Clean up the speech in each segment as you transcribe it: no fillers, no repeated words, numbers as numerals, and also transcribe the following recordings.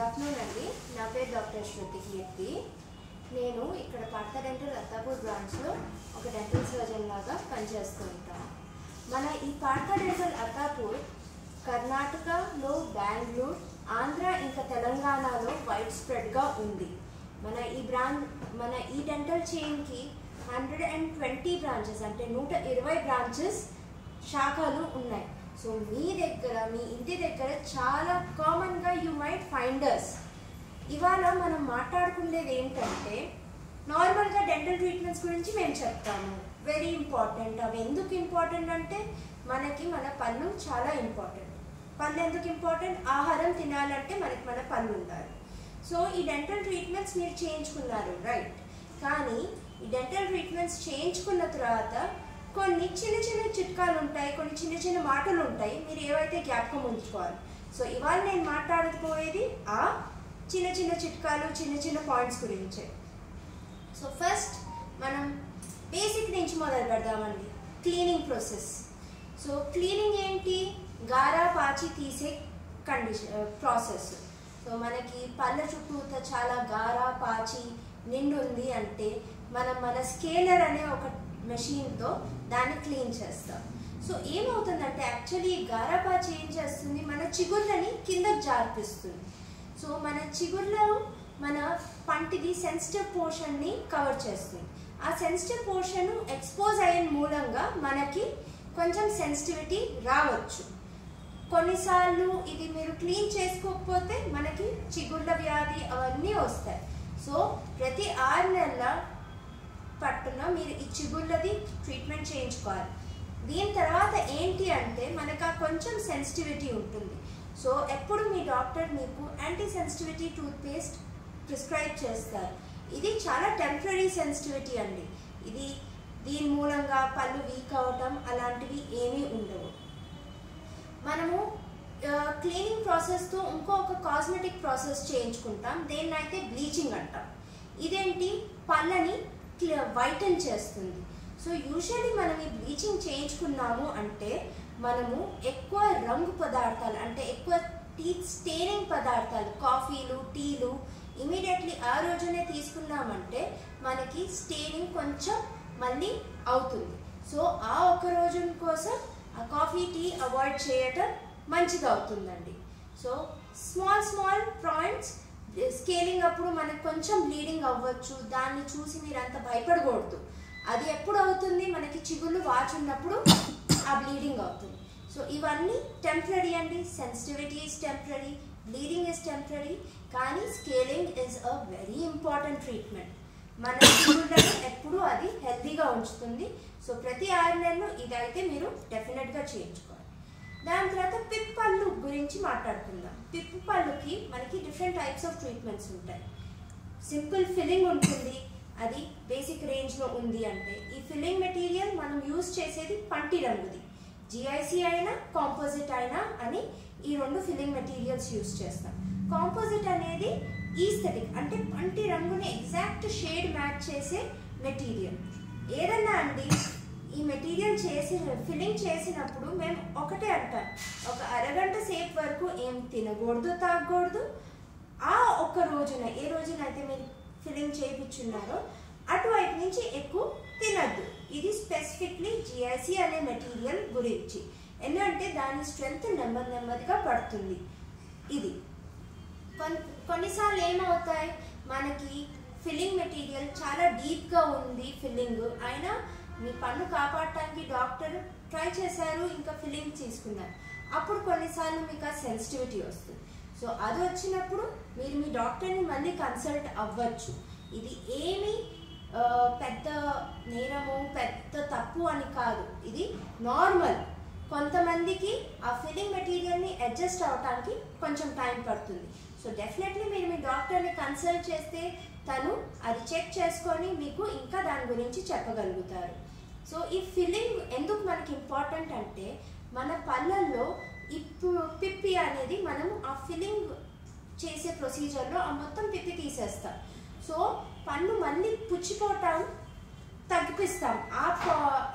Good afternoon అండి నా పేరు డాక్టర్ శృతి కీర్తి నేను ఇక్కడ పార్త డెంటల్ అత్తాపూర్ బ్రాంచ్లో ఒక డెంటల్ సర్జన్ లాగా పనిచేస్తూ ఉంటాను మన ఈ పార్త డెంటల్ అత్తాపూర్ కర్ణాటకలో బెంగళూరు ఆంధ్ర ఇంకా తెలంగాణలో వైడ్ స్ప్రెడ్గా ఉంది మన ఈ డెంటల్ చైన్కి 120 బ్రాంచెస్ అంటే 120 బ్రాంచెస్ శాఖలు ఉన్నాయి సో మీ దగ్గర మీ ఇంటి దగ్గర చాలా కామన్గా యూ మైట్ ఫైండ్ అస్ ఇవాళ మనం మాట్లాడుకునేది ఏంటంటే నార్మల్గా డెంటల్ ట్రీట్మెంట్స్ గురించి మేము చెప్తాము వెరీ ఇంపార్టెంట్ అవి ఎందుకు ఇంపార్టెంట్ అంటే మనకి మన పళ్ళు చాలా ఇంపార్టెంట్ పళ్ళు ఎందుకు ఇంపార్టెంట్ ఆహారం తినాలంటే మనకి మన పళ్ళు ఉండాలి సో ఈ డెంటల్ ట్రీట్మెంట్స్ మీరు చేయించుకున్నారు రైట్ కానీ ఈ డెంటల్ ట్రీట్మెంట్స్ చేయించుకున్న తర్వాత కొన్ని చిన్న చిన్న చిట్కాలు ఉంటాయి కొన్ని చిన్న చిన్న మాటలు ఉంటాయి మీరు ఏవైతే జ్ఞాపకం ఉంచుకోవాలి సో ఇవాళ నేను మాట్లాడకపోయేది ఆ చిన్న చిన్న చిట్కాలు చిన్న చిన్న పాయింట్స్ గురించే సో ఫస్ట్ మనం బేసిక్ నుంచి మొదలు పెడదామండి క్లీనింగ్ ప్రాసెస్ సో క్లీనింగ్ ఏంటి గారా పాచి తీసే ప్రాసెస్ సో మనకి పళ్ళ చుట్టూతో చాలా గారా పాచి నిండు ఉంది అంటే మనం మన స్కేలర్ అనే ఒక మెషిన్తో దాన్ని క్లీన్ చేస్తాం సో ఏమవుతుందంటే యాక్చువల్లీ గారా పాచి ఏం చేస్తుంది మన చిగుళ్ళని కిందకు జార్పిస్తుంది సో మన చిగుళ్ళు మన పంటిది సెన్సిటివ్ పోర్షన్ని కవర్ చేస్తుంది ఆ సెన్సిటివ్ పోర్షన్ ఎక్స్పోజ్ అయిన మూలంగా మనకి కొంచెం సెన్సిటివిటీ రావచ్చు కొన్నిసార్లు ఇది మీరు క్లీన్ చేసుకోకపోతే మనకి చిగుళ్ళ వ్యాధి అవన్నీ వస్తాయి సో ప్రతి 6 నెలల పట్టున మీరు ఈ చిగుళ్ళది ట్రీట్మెంట్ చేయించుకోవాలి దీని తర్వాత ఏంటి అంటే మనకు కొంచెం సెన్సిటివిటీ ఉంటుంది సో ఎప్పుడు మీ డాక్టర్ మీకు యాంటీ సెన్సిటివిటీ టూత్పేస్ట్ ప్రిస్క్రైబ్ చేస్తారు ఇది చాలా టెంపరీ సెన్సిటివిటీ అండి ఇది దీని మూలంగా పళ్ళు వీక్ అవటం అలాంటివి ఏమీ ఉండవు మనము క్లీనింగ్ ప్రాసెస్తో ఇంకొక కాస్మెటిక్ ప్రాసెస్ చేయించుకుంటాం దేన్నైతే బ్లీచింగ్ అంటాం ఇదేంటి పళ్ళని వైటన్ చేస్తుంది సో యూజువల్లీ మనం ఈ బ్లీచింగ్ చేయించుకున్నాము అంటే మనము ఎక్కువ రంగు పదార్థాలు అంటే ఎక్కువ టీత్ స్టేనింగ్ పదార్థాలు కాఫీలు టీలు ఇమీడియట్లీ ఆ రోజునే తీసుకున్నామంటే మనకి స్టేనింగ్ కొంచెం మళ్ళీ అవుతుంది సో ఆ ఒక రోజు కోసం ఆ కాఫీ టీ అవాయిడ్ చేయటం మంచిగా అవుతుందండి so small small points scaling అప్పుడు మనకు కొంచెం బ్లీడింగ్ అవ్వచ్చు దాన్ని చూసి మీరు అంత భయపడకూడదు అది ఎప్పుడు అవుతుంది మనకి చిగుళ్ళు వాచున్నప్పుడు ఆ బ్లీడింగ్ అవుతుంది సో ఇవన్నీ టెంపరీ అండి sensitivity is temporary bleeding is temporary కానీ scaling is a very important treatment మన చిగుళ్ళని ఎప్పుడు అది హెల్తీగా ఉంచుతుంది సో ప్రతి 6 నెలలు ఇదైతే మీరు డెఫినెట్గా చేయించుకోవాలి దాని తర్వాత పిప్పు పళ్ళు గురించి మాట్లాడుకుందాం పిప్పు పళ్ళుకి మనకి డిఫరెంట్ టైప్స్ ఆఫ్ ట్రీట్మెంట్స్ ఉంటాయి సింపుల్ ఫిల్లింగ్ ఉంటుంది అది బేసిక్ రేంజ్లో ఉంది అంటే ఈ ఫిల్లింగ్ మెటీరియల్ మనం యూజ్ చేసేది పంటి రంగుది జిఐసి అయినా కాంపోజిట్ అయినా అని ఈ 2 ఫిల్లింగ్ మెటీరియల్స్ యూజ్ చేస్తాం కాంపోజిట్ అనేది ఈస్థెటిక్ అంటే పంటి రంగుని ఎగ్జాక్ట్ షేడ్ మ్యాచ్ చేసే మెటీరియల్ ఏదన్నా అండి ఈ మెటీరియల్ ఫిల్లింగ్ చేసినప్పుడు మేము ఒకటే అంటాం ఒక అరగంట సేపు వరకు ఏం తినకూడదు తాగకూడదు ఆ ఒక్క రోజున ఏ రోజునైతే మీరు ఫిల్లింగ్ చేయించున్నారో అటువైపు నుంచి ఎక్కువ తినద్దు ఇది స్పెసిఫిక్లీ జిఐసి అనే మెటీరియల్ గురించి ఎందుకంటే దాని స్ట్రెంగ్త్ నెమ్మదిగా పడుతుంది ఇది కొన్నిసార్లు ఏమవుతాయి మనకి ఫిల్లింగ్ మెటీరియల్ చాలా డీప్గా ఉంది ఫిల్లింగ్ అయినా మీ పన్ను కాపాడటానికి డాక్టర్ ట్రై చేశారు ఇంకా ఫిల్లింగ్ తీసుకున్నారు అప్పుడు కొన్నిసార్లు మీకు ఆ సెన్సిటివిటీ వస్తుంది సో అది వచ్చినప్పుడు మీరు మీ డాక్టర్ని మళ్ళీ కన్సల్ట్ అవ్వచ్చు ఇది ఏమీ పెద్ద నేరము పెద్ద తప్పు అని కాదు ఇది నార్మల్ కొంతమందికి ఆ ఫిల్లింగ్ మెటీరియల్ని అడ్జస్ట్ అవ్వటానికి కొంచెం టైం పడుతుంది సో డెఫినెట్లీ మీరు మీ డాక్టర్ని కన్సల్ట్ చేస్తే తను అది చెక్ చేసుకొని మీకు ఇంకా దాని గురించి చెప్పగలుగుతారు సో ఈ ఫిల్లింగ్ ఎందుకు మనకి ఇంపార్టెంట్ అంటే మన పళ్ళల్లో ఇప్పుడు పిప్పి అనేది మనము ఆ ఫిల్లింగ్ చేసే ప్రొసీజర్లో ఆ మొత్తం పిప్పి తీసేస్తాం సో పన్ను మళ్ళీ పుచ్చిపోవటం తగ్గిపిస్తాం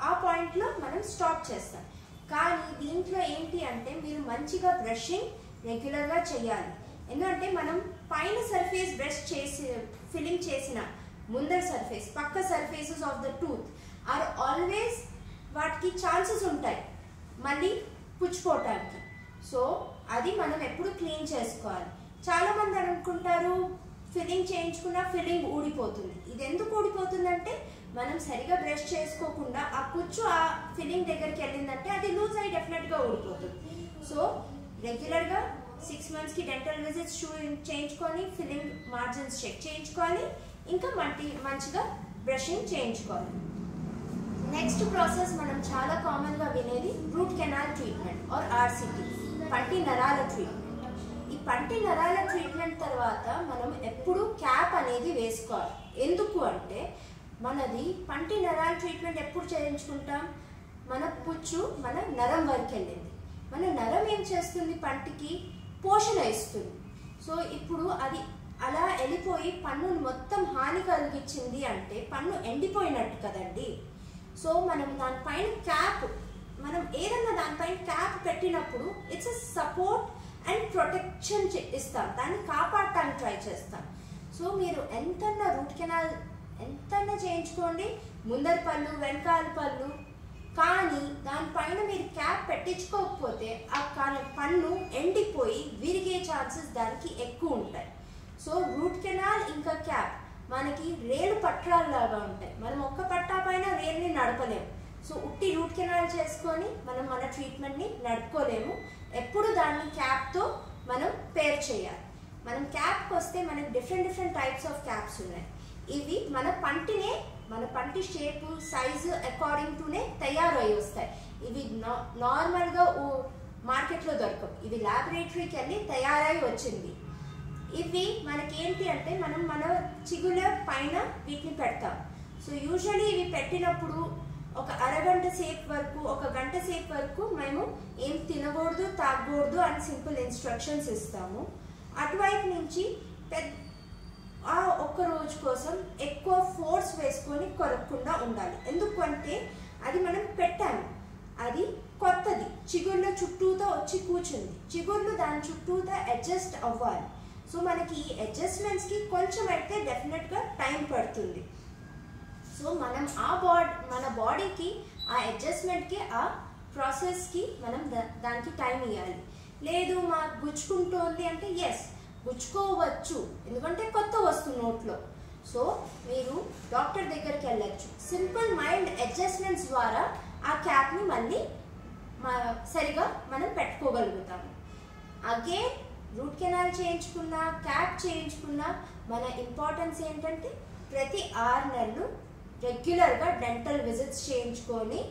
ఆ పాయింట్లో మనం స్టాప్ చేస్తాం కానీ దీంట్లో ఏంటి అంటే మీరు మంచిగా బ్రషింగ్ రెగ్యులర్గా చేయాలి ఎందుకంటే మనం పైన సర్ఫేస్ బ్రష్ చేసి ఫిల్లింగ్ చేసిన ముందర సర్ఫేస్ పక్క surfaces of the tooth are always వాటికి ఛాన్సెస్ ఉంటాయి మళ్ళీ పుచ్చిపోవటానికి. సో అది మనం ఎప్పుడు క్లీన్ చేసుకోవాలి. చాలామంది అనుకుంటారు ఫిల్లింగ్ చేయించుకున్నా ఫిల్లింగ్ ఊడిపోతుంది. ఇది ఎందుకు ఊడిపోతుందంటే మనం సరిగా బ్రష్ చేసుకోకుండా ఆ కుచ్చు ఆ ఫిల్లింగ్ దగ్గరికి వెళ్ళిందంటే అది లూజ్ అయ్యి డెఫినెట్గా ఊడిపోతుంది. సో రెగ్యులర్గా 6 monthsకి డెంటల్ విజిట్స్ చేయించుకొని ఫిల్లింగ్ మార్జిన్స్ చెక్ చేయించుకోవాలి. ఇంకా మంచిగా బ్రషింగ్ చేయించుకోవాలి. నెక్స్ట్ ప్రాసెస్ మనం చాలా కామన్గా వినేది root canal treatment or RCT, పంటి నరాల ట్రీట్మెంట్. ఈ పంటి నరాల ట్రీట్మెంట్ తర్వాత మనం ఎప్పుడు క్యాప్ అనేది వేసుకోవాలి. ఎందుకు అంటే మనది పంటి నరాల ట్రీట్మెంట్ ఎప్పుడు చేయించుకుంటాం, మన పుచ్చు మన నరం వరకు వెళ్ళింది. మన నరం ఏం చేస్తుంది, పంటికి పోషణ ఇస్తుంది. సో ఇప్పుడు అది అలా వెళ్ళిపోయి పన్నును మొత్తం హాని కలిగించింది అంటే పన్ను ఎండిపోయినట్టు కదండి. సో మనం దానిపైన క్యాప్, మనం ఏదన్నా దానిపైన క్యాప్ పెట్టినప్పుడు it's a support and protection ఇస్తాం, దాన్ని కాపాడటానికి ట్రై చేస్తాం. సో మీరు ఎంతన్నా రూట్ కెనాల్ ఎంతన్నా చేయించుకోండి, ముందర పళ్ళు వెనకాల పళ్ళు, కానీ దానిపైన మీరు క్యాప్ పెట్టించుకోకపోతే ఆ పన్ను ఎండిపోయి విరిగే ఛాన్సెస్ దానికి ఎక్కువ ఉంటాయి. సో రూట్ కెనాల్ ఇంకా క్యాప్ మనకి రేలు పట్టాలలాగా ఉంటాయి, మనం ఒక్క పట్టా పైన రేలుని నడపలేము. సో ఉట్టి రూట్ కెనాల్ చేసుకొని మనం మన ట్రీట్మెంట్ని నడుపుకోలేము. ఎప్పుడు దాన్ని క్యాప్తో మనం పేర్ చేయాలి. మనం క్యాప్కి వస్తే మనకి డిఫరెంట్ టైప్స్ ఆఫ్ క్యాప్స్ ఉన్నాయి. ఇవి మన పంటి షేపు సైజు అకార్డింగ్ టునే తయారై వస్తాయి. ఇవి నార్మల్గా మార్కెట్లో దొరకవు, ఇవి ల్యాబొరేటరీకి వెళ్ళి తయారై వచ్చింది. ఇవి మనకేంటి అంటే మనం మన చిగుల పైన వీటిని పెడతాం. సో యూజువలీ ఇవి పెట్టినప్పుడు ఒక అరగంట సేపు వరకు, ఒక గంట సేపు వరకు మేము ఏం తినకూడదు తాగకూడదు అని సింపుల్ ఇన్స్ట్రక్షన్స్ ఇస్తాము. అటువైపు నుంచి ఆ ఒక్క రోజు కోసం ఎక్కువ ఫోర్స్ వేసుకొని కొరకకుండా ఉండాలి. ఎందుకంటే అది మనం పెట్టాము, అది కొత్తది, చిగుర్ల చుట్టూతో వచ్చి కూర్చుంది, చిగుర్లు దాని చుట్టూతో అడ్జస్ట్ అవ్వాలి. సో మనకి ఈ అడ్జస్ట్మెంట్స్కి కొంచెం అయితే డెఫినెట్గా టైం పడుతుంది. సో మనం మన బాడీకి ఆ అడ్జస్ట్మెంట్కి ఆ ప్రాసెస్కి మనం దానికి టైం ఇవ్వాలి. లేదు మాకు గుచ్చుకుంటోంది అంటే ఎస్ గుచ్చుకోవచ్చు, ఎందుకంటే కొత్త వస్తువు నోట్లో. సో మీరు డాక్టర్ దగ్గరికి వెళ్ళచ్చు, సింపుల్ మైల్డ్ అడ్జస్ట్మెంట్స్ ద్వారా ఆ క్యాప్ని మళ్ళీ సరిగా మనం పెట్టుకోగలుగుతాము. అగైన్ రూట్ కెనాల్ చేయించుకున్నా క్యాప్ చేయించుకున్నా మన ఇంపార్టెన్స్ ఏంటంటే ప్రతి 6 నెలలు రెగ్యులర్గా డెంటల్ విజిట్స్ చేయించుకొని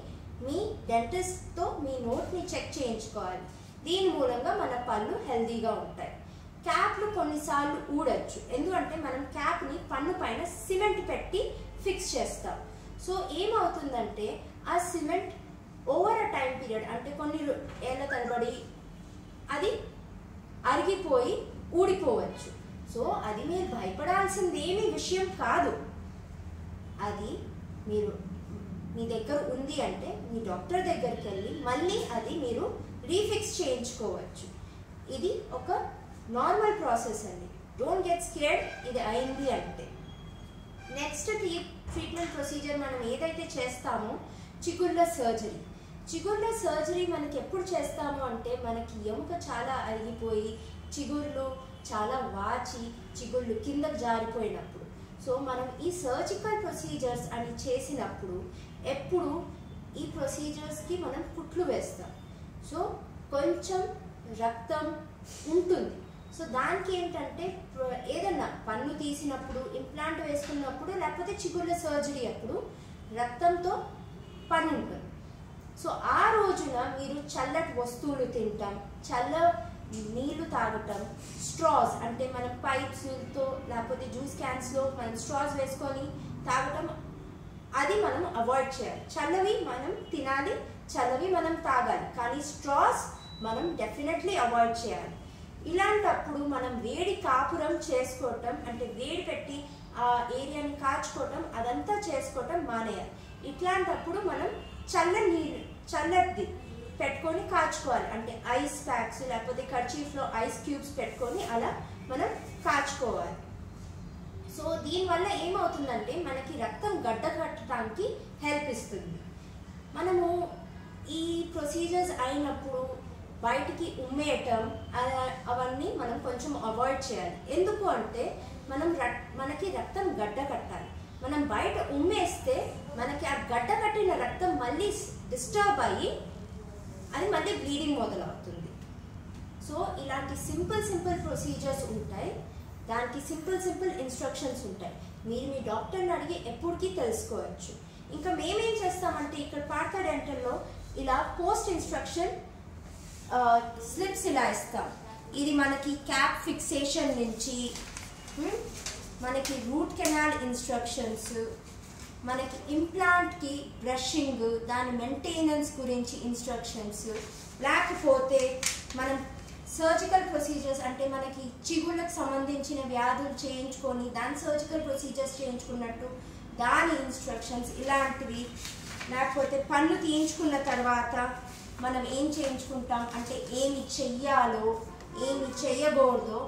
మీ డెంటిస్ట్తో మీ నోట్ని చెక్ చేయించుకోవాలి. దీని మూలంగా మన పళ్ళు హెల్దీగా ఉంటాయి. క్యాప్లు కొన్నిసార్లు ఊడొచ్చు, ఎందుకంటే మనం క్యాప్ని పన్ను పైన సిమెంట్ పెట్టి ఫిక్స్ చేస్తాం. సో ఏమవుతుందంటే ఆ cement over a time period అంటే కొన్ని ఏళ్ళ తరబడి అది అరిగిపోయి ఊడిపోవచ్చు. సో అది మీరు భయపడాల్సింది ఏమీ విషయం కాదు. అది మీ దగ్గర ఉంది అంటే మీ డాక్టర్ దగ్గరికి వెళ్ళి మళ్ళీ అది మీరు రీఫిక్స్ చేయించుకోవచ్చు. ఇది ఒక నార్మల్ ప్రాసెస్ అండి, డోంట్ గెట్ స్కేర్డ్ ఇది అయింది అంటే. నెక్స్ట్ ట్రీట్మెంట్ ప్రొసీజర్ మనం ఏదైతే చేస్తామో చిగుళ్ళ సర్జరీ. చిగుళ్ళ సర్జరీ మనకి ఎప్పుడు చేస్తాము అంటే మనకి ఎముక చాలా అరిగిపోయి చిగుళ్ళు చాలా వాచి చిగుళ్ళు కిందకు జారిపోయినప్పుడు. సో మనం ఈ సర్జికల్ ప్రొసీజర్స్ అని చేసినప్పుడు ఎప్పుడు ఈ ప్రొసీజర్స్కి మనం కుట్లు వేస్తాం. సో కొంచెం రక్తం ఉంటుంది. సో దానికి ఏంటంటే ఏదన్నా పన్ను తీసినప్పుడు, ఇంప్లాంట్ వేసుకున్నప్పుడు, లేకపోతే చిగుళ్ళ సర్జరీ అప్పుడు రక్తంతో పని ఉంటుంది. సో ఆ రోజున మీరు చల్లటి వస్తువులు తింటాం, చల్ల నీళ్లు తాగటం, స్ట్రాస్ అంటే మనం పైప్స్తో లేకపోతే జ్యూస్ క్యాన్స్లో మనం స్ట్రాస్ వేసుకొని తాగటం అది మనం అవాయిడ్ చేయాలి. చల్లవి మనం తినాలి, చల్లవి మనం తాగాలి, కానీ స్ట్రాస్ మనం డెఫినెట్లీ అవాయిడ్ చేయాలి. ఇలాంటప్పుడు మనం వేడి కాపురం చేసుకోవటం అంటే వేడి పెట్టి ఆ ఏరియాని కాచుకోవటం అదంతా చేసుకోవటం మానేయాలి. ఇట్లాంటప్పుడు మనం చల్ల నీళ్ళు చల్లది పెట్టుకొని కాచుకోవాలి. అంటే ఐస్ ప్యాక్స్ లేకపోతే కర్చీఫ్లో ఐస్ క్యూబ్స్ పెట్టుకొని అలా మనం కాచుకోవాలి. సో దీనివల్ల ఏమవుతుందంటే మనకి రక్తం గడ్డ కట్టడానికి హెల్ప్ ఇస్తుంది. మనము ఈ ప్రొసీజర్స్ అయినప్పుడు బయటికి ఉమ్మేయటం అవన్నీ మనం కొంచెం అవాయిడ్ చేయాలి. ఎందుకు అంటే మనం మనకి రక్తం గడ్డ కట్టాలి. మనం బయట ఉమ్మేస్తే మనకి ఆ గడ్డ కట్టిన రక్తం మళ్ళీ డిస్టర్బ్ అయ్యి అది మళ్ళీ బ్లీడింగ్ మొదలవుతుంది. సో ఇలాంటి సింపుల్ సింపుల్ ప్రొసీజర్స్ ఉంటాయి, దానికి సింపుల్ సింపుల్ ఇన్స్ట్రక్షన్స్ ఉంటాయి. మీరు మీ డాక్టర్ని అడిగి ఎప్పటికీ తెలుసుకోవచ్చు. ఇంకా మేమేం చేస్తామంటే ఇక్కడ పార్థ డెంటల్లో ఇలా పోస్ట్ ఇన్స్ట్రక్షన్ స్లిప్స్ ఇలా ఇస్తాం. ఇది మనకి క్యాప్ ఫిక్సేషన్ నుంచి మనకి రూట్ కెనాల్ ఇన్స్ట్రక్షన్స్, మనకి ఇంప్లాంట్కి బ్రషింగ్ దాని మెయింటెనెన్స్ గురించి ఇన్స్ట్రక్షన్స్, లేకపోతే మనం సర్జికల్ ప్రొసీజర్స్ అంటే మనకి చిగుళ్ళకు సంబంధించిన వ్యాధులు చేయించుకొని దాని సర్జికల్ ప్రొసీజర్స్ చేయించుకున్నట్టు దాని ఇన్స్ట్రక్షన్స్ ఇలాంటివి, లేకపోతే పళ్ళు తీయించుకున్న తర్వాత మనం ఏం చేయించుకుంటాం అంటే ఏమి చెయ్యాలో ఏమి చెయ్యకూడదో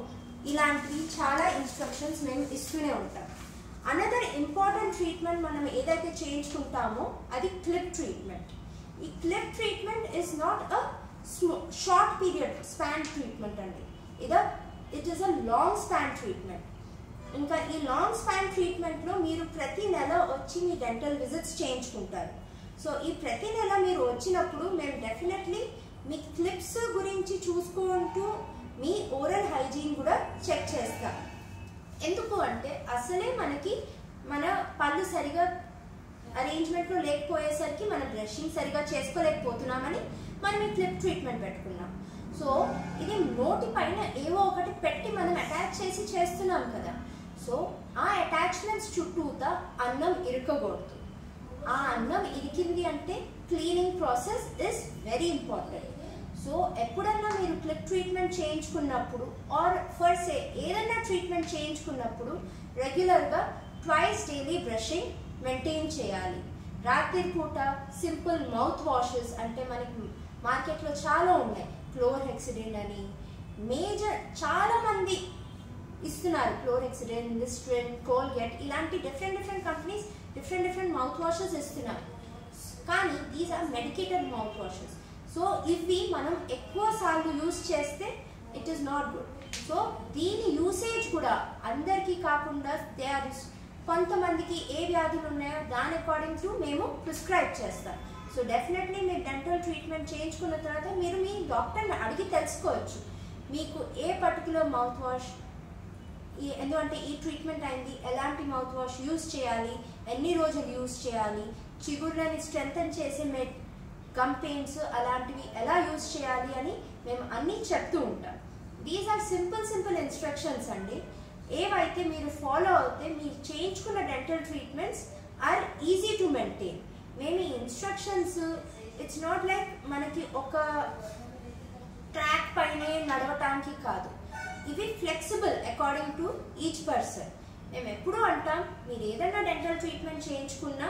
ఇలాంటివి చాలా ఇన్స్ట్రక్షన్స్ మేము ఇస్తూనే ఉంటాం. అనదర్ ఇంపార్టెంట్ ట్రీట్మెంట్ మనం ఏదైతే చేయించుకుంటామో అది క్లిప్ ట్రీట్మెంట్. ఈ clip treatment is not a short period span treatment అండి, it is a long span treatment. ఇంకా ఈ లాంగ్ స్పాన్ ట్రీట్మెంట్లో మీరు ప్రతి నెల వచ్చి మీ డెంటల్ విజిట్స్ చేయించుకుంటారు. సో ఈ ప్రతి నెల మీరు వచ్చినప్పుడు మేము డెఫినెట్లీ మీ క్లిప్స్ గురించి చూసుకుంటూ మీ ఓరల్ హైజీన్ కూడా చెక్ చేస్తాం. ఎందుకు అంటే అసలే మనకి మన పళ్ళు సరిగా అరేంజ్మెంట్లో లేకపోయేసరికి మనం బ్రషింగ్ సరిగా చేసుకోలేకపోతున్నామని మనం ఈ క్లిప్ ట్రీట్మెంట్ పెట్టుకున్నాం. సో ఇది నోటి పైన ఏవో ఒకటి పెట్టి మనం అటాచ్ చేసి చేస్తున్నాం కదా, సో ఆ అటాచ్మెంట్స్ చుట్టూతా అన్నం ఇరకకూడదు. ఆ అన్నం ఇరికింది అంటే cleaning process is very important. So ఎప్పుడన్నా మీరు క్లిప్ ట్రీట్మెంట్ చేయించుకున్నప్పుడు ఆర్ ఫర్ సే ఏదన్నా ట్రీట్మెంట్ చేయించుకున్నప్పుడు రెగ్యులర్గా ట్వైస్ డైలీ బ్రషింగ్ మెయింటైన్ చేయాలి. రాత్రి పూట సింపుల్ మౌత్ వాషెస్ అంటే మనకి మార్కెట్లో చాలా ఉన్నాయి, క్లోర్హెక్సిడిన్ అని మేజర్ చాలామంది ఇస్తున్నారు. క్లోర్హెక్సిడిన్, లిస్ట్రిన్, కోల్గేట్ ఇలాంటి different different companies different different mouth washes ఇస్తున్నారు. కానీ these are medicated mouth washes. So ఇవి మనం ఎక్కువసార్లు యూజ్ చేస్తే it is not good. So దీని యూసేజ్ కూడా అందరికీ కాకుండా దే ఆర్ కొంతమందికి ఏ వ్యాధులు ఉన్నాయో దాని అకార్డింగ్ టు మేము ప్రిస్క్రైబ్ చేస్తాం. సో డెఫినెట్లీ మీరు డెంటల్ ట్రీట్మెంట్ చేయించుకున్న తర్వాత మీరు మీ డాక్టర్ని అడిగి తెలుసుకోవచ్చు మీకు ఏ పర్టికులర్ మౌత్ వాష్ ఎందుకంటే ఈ ట్రీట్మెంట్ అయింది, ఎలాంటి మౌత్ వాష్ యూజ్ చేయాలి, ఎన్ని రోజులు యూజ్ చేయాలి, చిగుళ్ళని స్ట్రెంథన్ చేసే గమ్ పెయింట్స్ అలాంటివి ఎలా యూజ్ చేయాలి అని మేము అన్నీ చెప్తూ ఉంటాం. These are simple simple instructions అండి. ఏవైతే మీరు ఫాలో అవుతే మీరు చేయించుకున్న dental treatments are easy to maintain. మేము ఈ ఇన్స్ట్రక్షన్స్ ఇట్స్ నాట్ లైక్ మనకి ఒక ట్రాక్ పైనే నడవటానికి కాదు, ఇవి flexible according to each person. మేము ఎప్పుడూ అంటాం మీరు ఏదైనా డెంటల్ ట్రీట్మెంట్ చేయించుకున్నా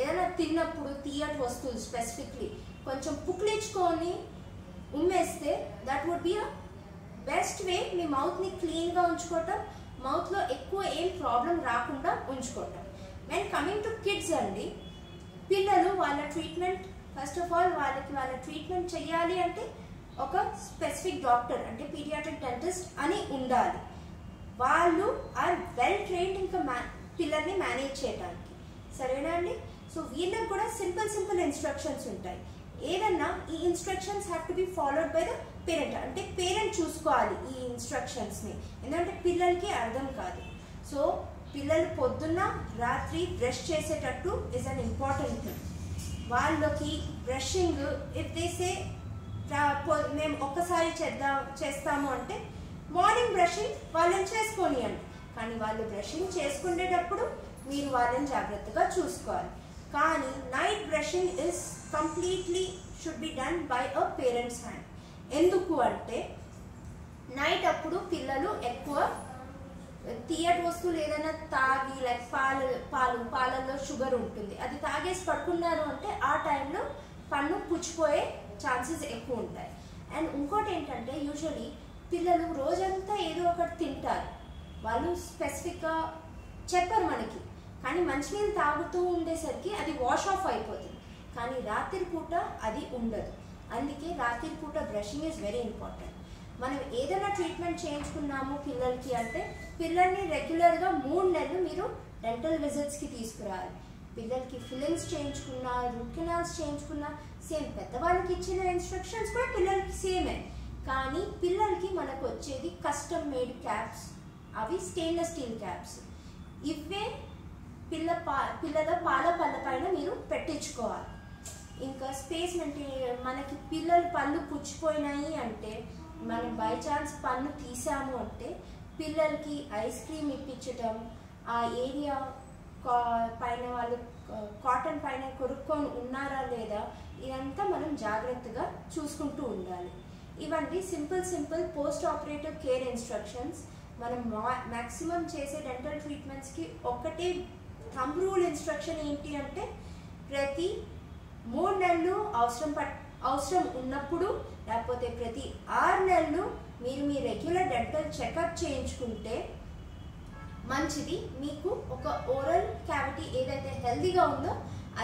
ఏదైనా తిన్నప్పుడు తీయటి వస్తువులు స్పెసిఫిక్లీ కొంచెం పుక్లించుకొని ఉమ్మేస్తే that would be a best way. మీ మౌత్ని క్లీన్గా ఉంచుకోవటం, మౌత్లో ఎక్కువ ఏం ప్రాబ్లం రాకుండా ఉంచుకోవటం. అండ్ కమింగ్ టు కిడ్స్ అండి, పిల్లలు వాళ్ళ ట్రీట్మెంట్ ఫస్ట్ ఆఫ్ ఆల్ వాళ్ళకి వాళ్ళ ట్రీట్మెంట్ చేయాలి అంటే ఒక స్పెసిఫిక్ డాక్టర్ అంటే పీడియాట్రిక్ డెంటిస్ట్ అని ఉండాలి. వాళ్ళు ఆర్ వెల్ ట్రైన్డ్ ఇంకా పిల్లల్ని మేనేజ్ చేయడానికి, సరేనా అండి. సో వీళ్ళకి కూడా సింపుల్ సింపుల్ ఇన్స్ట్రక్షన్స్ ఉంటాయి. ఏదన్నా ఈ instructions have to be followed by the parent అంటే పేరెంట్ చూసుకోవాలి ఈ ఇన్స్ట్రక్షన్స్ని, ఎందుకంటే పిల్లలకి అర్థం కాదు. సో పిల్లలు పొద్దున్న రాత్రి బ్రష్ చేసేటట్టు ఇస్ అన్ ఇంపార్టెంట్ థింగ్. వాళ్ళకి బ్రషింగ్ ఇఫ్ దే సే మేము ఒక్కసారి చేస్తాము అంటే మార్నింగ్ బ్రషింగ్ వాళ్ళని చేసుకోనియండి, కానీ వాళ్ళు బ్రషింగ్ చేసుకునేటప్పుడు మీరు వాళ్ళని జాగ్రత్తగా చూసుకోవాలి. కానీ night brushing is completely should be done by a parents hand. ఎందుకు అంటే నైట్ అప్పుడు పిల్లలు ఎక్కువ తీయటి వస్తువులు ఏదైనా తాగి లైక్ పాలల్లో షుగర్ ఉంటుంది, అది తాగేసి పడుకున్నారు అంటే ఆ టైంలో పన్ను పుచ్చిపోయే ఛాన్సెస్ ఎక్కువ ఉంటాయి. అండ్ ఇంకోటి ఏంటంటే యూజువల్లీ పిల్లలు రోజంతా ఏదో ఒకటి తింటారు, వాళ్ళు స్పెసిఫిక్గా చెప్పారు మనకి, కానీ మంచినీళ్ళు తాగుతూ ఉండేసరికి అది వాష్ ఆఫ్ అయిపోతుంది, కానీ రాత్రిపూట అది ఉండదు. అందుకే రాత్రిపూట బ్రషింగ్ ఈజ్ వెరీ ఇంపార్టెంట్. మనం ఏదైనా ట్రీట్మెంట్ చేయించుకున్నాము పిల్లలకి అంటే పిల్లల్ని రెగ్యులర్గా 3 నెలలు మీరు డెంటల్ విజిట్స్కి తీసుకురావాలి. పిల్లలకి ఫిల్లింగ్స్ చేయించుకున్నా, రూట్ కెనాల్స్ చేయించుకున్నా సేమ్ పెద్దవాళ్ళకి ఇచ్చిన ఇన్స్ట్రక్షన్స్ కూడా పిల్లలకి సేమే, కానీ పిల్లలకి మనకు వచ్చేది కస్టమ్ మేడ్ క్యాప్స్, అవి స్టెయిన్లెస్ స్టీల్ క్యాప్స్. ఇవే పిల్లల పళ్ళ పైన మీరు పెట్టించుకోవాలి. ఇంకా స్పేస్ మెయింటైన్, మనకి పిల్లల పళ్ళు పుచ్చిపోయినాయి అంటే మనం బై ఛాన్స్ పళ్ళు తీసాము అంటే పిల్లలకి ఐస్ క్రీమ్ ఇప్పించడం, ఆ ఏరియా పైన వాళ్ళు కాటన్ పైన కొరుక్కొని ఉన్నారా లేదా ఇదంతా మనం జాగ్రత్తగా చూసుకుంటూ ఉండాలి. ఇవన్నీ simple post operative care instructions. మనం మ్యాక్సిమం చేసే డెంటల్ ట్రీట్మెంట్స్కి ఒక్కటే థంబ్ రూల్ ఇన్స్ట్రక్షన్ ఏంటి అంటే ప్రతి 3 నెలలు అవసరం ఉన్నప్పుడు, లేకపోతే ప్రతి 6 నెలలు మీరు మీ రెగ్యులర్ డెంటల్ చెకప్ చేయించుకుంటే మంచిది. మీకు ఒక ఓరల్ క్యావిటీ ఏదైతే హెల్తీగా ఉందో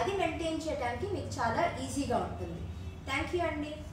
అది మెయింటైన్ చేయడానికి మీకు చాలా ఈజీగా ఉంటుంది. థ్యాంక్ యూ అండి.